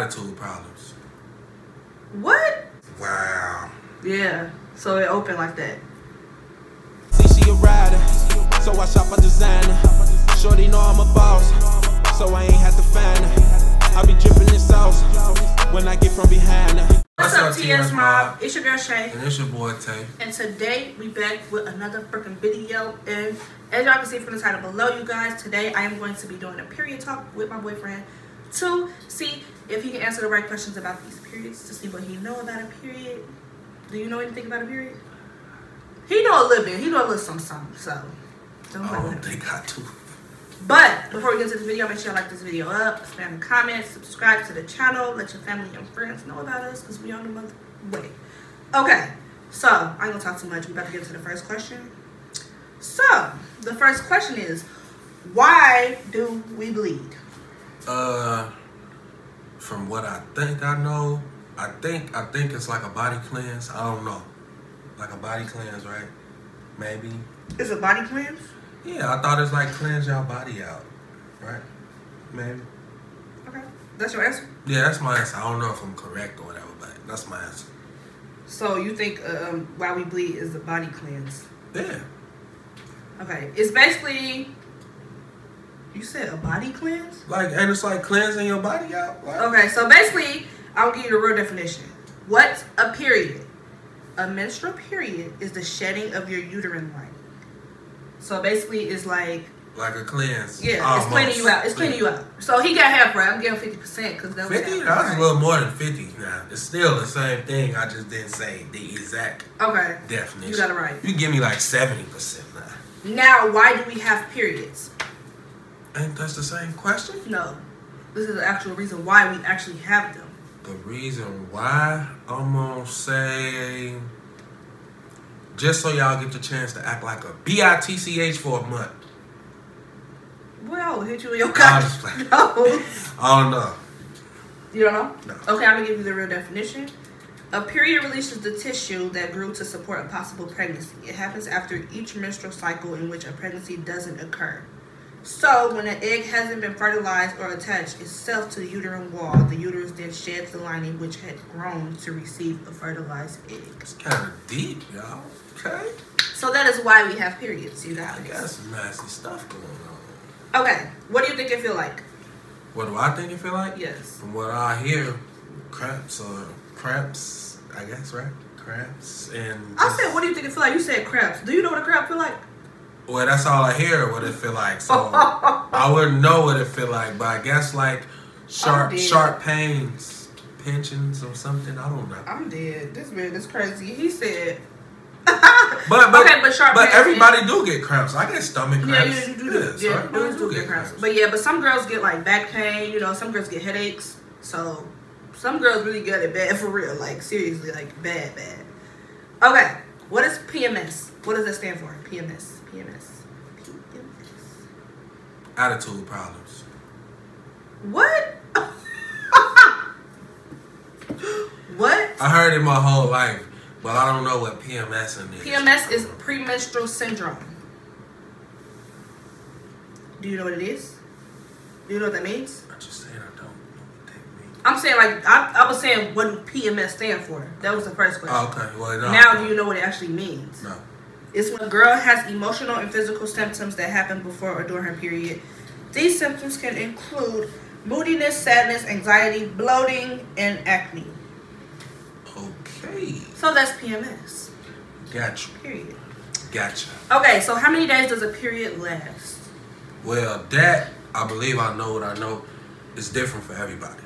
attitude problems. What? Wow. Yeah. So it opened like that. See, she a rider, so I shop my designer. Shorty know I'm a boss, so I ain't have to find her. I be dripping this sauce when I get from behind her. What's up, TS Mob? It's your girl Shay. And it's your boy Tay. And today we back with another freaking video. And as y'all can see from the title below, you guys, today I am going to be doing a period talk with my boyfriend to see if he can answer the right questions about these periods, to see what he know about a period. Do you know anything about a period? He know a little bit. He know a little something, so don't worry. I don't think I do. But before we get into this video, make sure you like this video up, spam the comments, subscribe to the channel, let your family and friends know about us because we on the month way. Okay, so I ain't gonna talk too much. We about to get to the first question. So the first question is, why do we bleed? From what I think I know, I think it's like a body cleanse. I don't know, like a body cleanse, right? Maybe. It's a body cleanse. Yeah, I thought it's like cleanse your body out, right? Maybe. Okay, that's your answer? Yeah, that's my answer. I don't know if I'm correct or whatever, but that's my answer. So you think why we bleed is a body cleanse? Yeah. Okay, it's basically, you said a body cleanse? Like, and it's like cleansing your body out? Like, okay, so basically, I'll give you the real definition. What's a period? A menstrual period is the shedding of your uterine lining. So basically, it's like a cleanse. Yeah, almost. It's cleaning you out. It's cleaning you out. So he got half right. I'm getting 50% because that was 50. That's a little more than 50 now. It's still the same thing. I just didn't say the exact definition. You got it right. You give me like 70% now. Now, why do we have periods? Ain't that the same question? No, this is the actual reason why we actually have them. The reason why, I'm gonna say, just so y'all get the chance to act like a bitch for a month. Well, hit you with your cock. No. I don't know. You don't know? No. Okay, I'm gonna give you the real definition. A period releases the tissue that grew to support a possible pregnancy. It happens after each menstrual cycle in which a pregnancy doesn't occur. So, when an egg hasn't been fertilized or attached itself to the uterine wall, the uterus then sheds the lining which had grown to receive a fertilized egg. It's kind of deep, y'all. Okay. So, that is why we have periods, you guys. I got some nasty stuff going on. Okay. What do you think it feel like? What do I think it feel like? Yes. From what I hear, cramps or cramps, I guess, right? Cramps and... I said, what do you think it feel like? You said cramps. Do you know what a cramp feel like? Well, that's all I hear, what it feel like. So I wouldn't know what it feel like, but I guess like sharp pains, pinchings or something. I don't know. I'm dead. This man is crazy. He said. but everybody do get cramps. I get stomach cramps. Yeah, you do this. Yeah, girls do get cramps. But yeah, but some girls get like back pain. You know, some girls get headaches. So some girls really get it bad for real. Like seriously, like bad, bad. Okay, what is PMS? What does that stand for? PMS. PMS. Attitude problems. What? What? I heard it my whole life, but I don't know what PMS is. PMS is premenstrual syndrome. Do you know what it is? Do you know what that means? I just said I don't know what that means. I'm saying like I was saying what PMS stand for. That was the first question. Oh, okay. Well, no, now do you know what it actually means? No. It's when a girl has emotional and physical symptoms that happen before or during her period. These symptoms can include moodiness, sadness, anxiety, bloating, and acne. Okay. So that's PMS. Gotcha. Period. Gotcha. Okay, so how many days does a period last? Well, that, I believe I know what I know. It's different for everybody.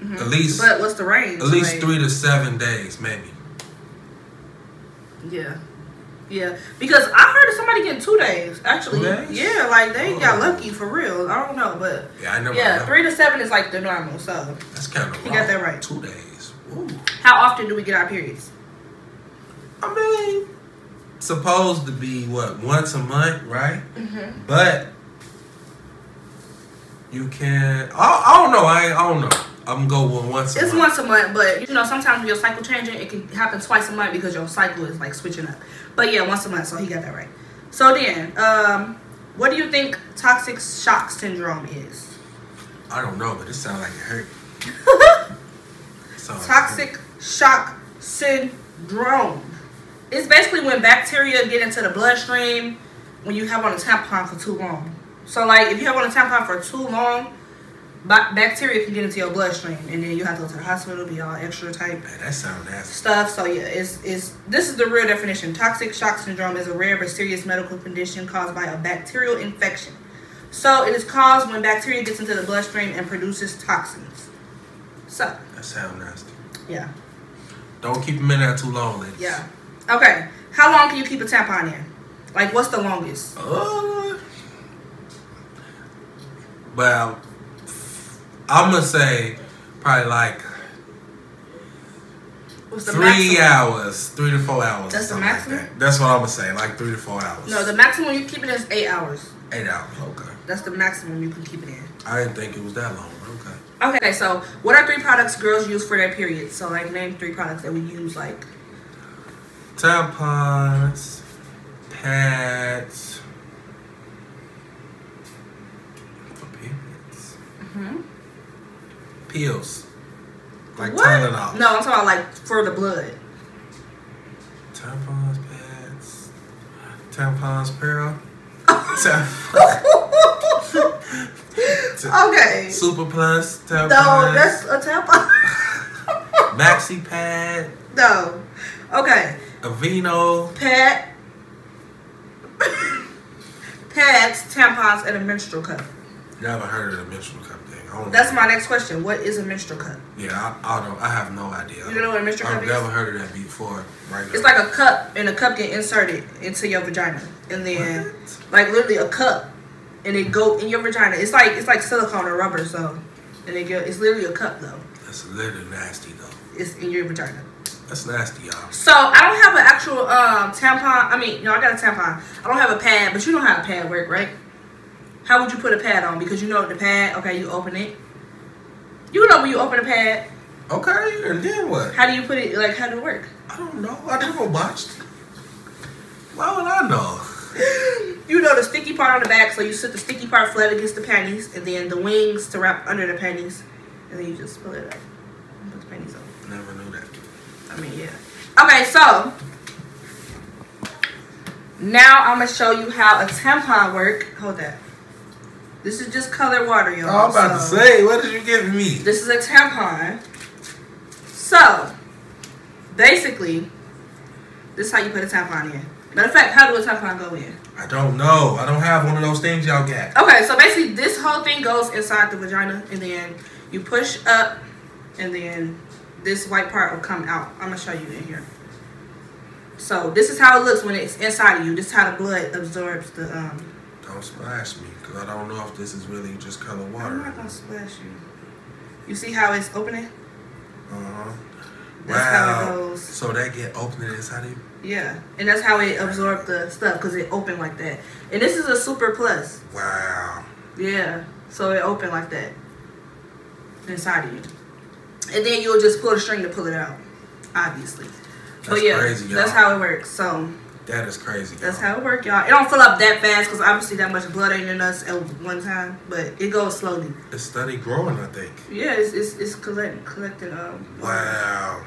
Mm-hmm. At least. But what's the range? At least 3 to 7 days, maybe. Yeah. Yeah, because I heard of somebody getting 2 days, actually. 2 days? Yeah, like, they got lucky, for real. I don't know, but... Yeah, I never know. 3 to 7 is, like, the normal, so... That's kind of wrong. You got that right. 2 days. Ooh. How often do we get our periods? I mean, supposed to be, what, once a month, right? Mm-hmm. But you can... I don't know. I don't know. I'm going with once a month. It's once a month, but, you know, sometimes when your cycle changing, it can happen twice a month because your cycle is, like, switching up. But, yeah, once a month, so he got that right. So, then, what do you think toxic shock syndrome is? I don't know, but it sounds like it hurt. shock syndrome. It's basically when bacteria get into the bloodstream when you have on a tampon for too long. So like if you have on a tampon for too long, bacteria can get into your bloodstream, and then you have to go to the hospital, be all extra type. Man, that sounds nasty. Stuff. So yeah, this is the real definition. Toxic shock syndrome is a rare but serious medical condition caused by a bacterial infection. So it is caused when bacteria gets into the bloodstream and produces toxins. So that sounds nasty. Yeah. Don't keep them in there too long, ladies. Yeah. Okay. How long can you keep a tampon in? Like, what's the longest? Well, I'm gonna say probably like 3 hours, 3 to 4 hours. That's the maximum. Like that. That's what I'm gonna say, like 3 to 4 hours. No, the maximum you keep it in is 8 hours. 8 hours, okay. That's the maximum you can keep it in. I didn't think it was that long, but okay. Okay, so what are 3 products girls use for their period? So like, name 3 products that we use, like tampons, pads. Mm-hmm. Pills. Like what? Tylenol. No, I'm talking about like for the blood. Tampons, pads. Tampons, Pearl. Okay. Super Plus. Tampons. No, that's a tampon. Maxi pad. No. Okay. Aveeno. Pad. Pads, tampons, and a menstrual cup. Never heard of the menstrual cup thing. That's my next question. What is a menstrual cup? Yeah, I have no idea. You don't know what a menstrual cup is? I've never heard of that before. Right now. It's like a cup, and a cup get inserted into your vagina, and then what? Like literally a cup, and it go in your vagina. It's like silicone or rubber, so and it's literally a cup though. That's literally nasty though. It's in your vagina. That's nasty, y'all. So I don't have an actual tampon. I mean, no, I got a tampon. I don't have a pad, but you know how a pad work, right? How would you put a pad on? Because you know the pad, okay, you open it. You know when you open a pad. Okay, and then what? How do you put it, like, how do it work? I don't know. I never watched. Why would I know? You know the sticky part on the back, so you sit the sticky part flat against the panties, and then the wings to wrap under the panties, and then you just pull it up and put the panties on. Never knew that. I mean, yeah. Okay, so now I'm going to show you how a tampon work. Hold that. This is just colored water, y'all. Oh, I'm about to say, what did you give me? This is a tampon. So, basically, this is how you put a tampon in. Matter of fact, how do a tampon go in? I don't know. I don't have one of those things y'all get. Okay, so basically, this whole thing goes inside the vagina, and then you push up, and then this white part will come out. I'm going to show you in here. So, this is how it looks when it's inside of you. This is how the blood absorbs the... Don't splash me, because I don't know if this is really just colored water. I'm not going to splash you. You see how it's opening? Uh-huh. That's how it goes. So that get opening inside of you? Yeah. And that's how it absorbed the stuff, because it opened like that. And this is a Super Plus. Wow. Yeah. So it opened like that inside of you. And then you'll just pull the string to pull it out, obviously. That's but yeah, crazy, that's how it works. So... That is crazy. That's how it work, y'all. It don't fill up that fast because obviously that much blood ain't in us at one time, but it goes slowly. It's steady growing, I think. Yeah, it's collecting. Wow,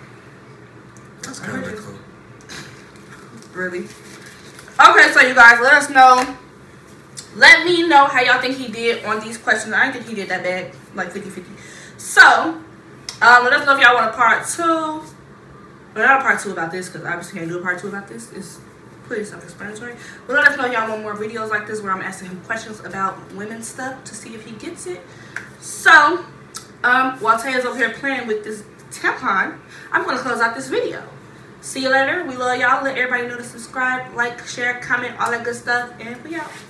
that's kind of cool. Really? Okay, so you guys, let us know. Let me know how y'all think he did on these questions. I didn't think he did that bad, like 50-50. So, let us know if y'all want a part 2. Well, not a part 2 about this because obviously can't do a part 2 about this. It's pretty self-explanatory. But let us know y'all want more videos like this where I'm asking him questions about women stuff to see if he gets it. So, while Taya's over here playing with this tampon, I'm going to close out this video. See you later. We love y'all. Let everybody know to subscribe, like, share, comment, all that good stuff. And we out.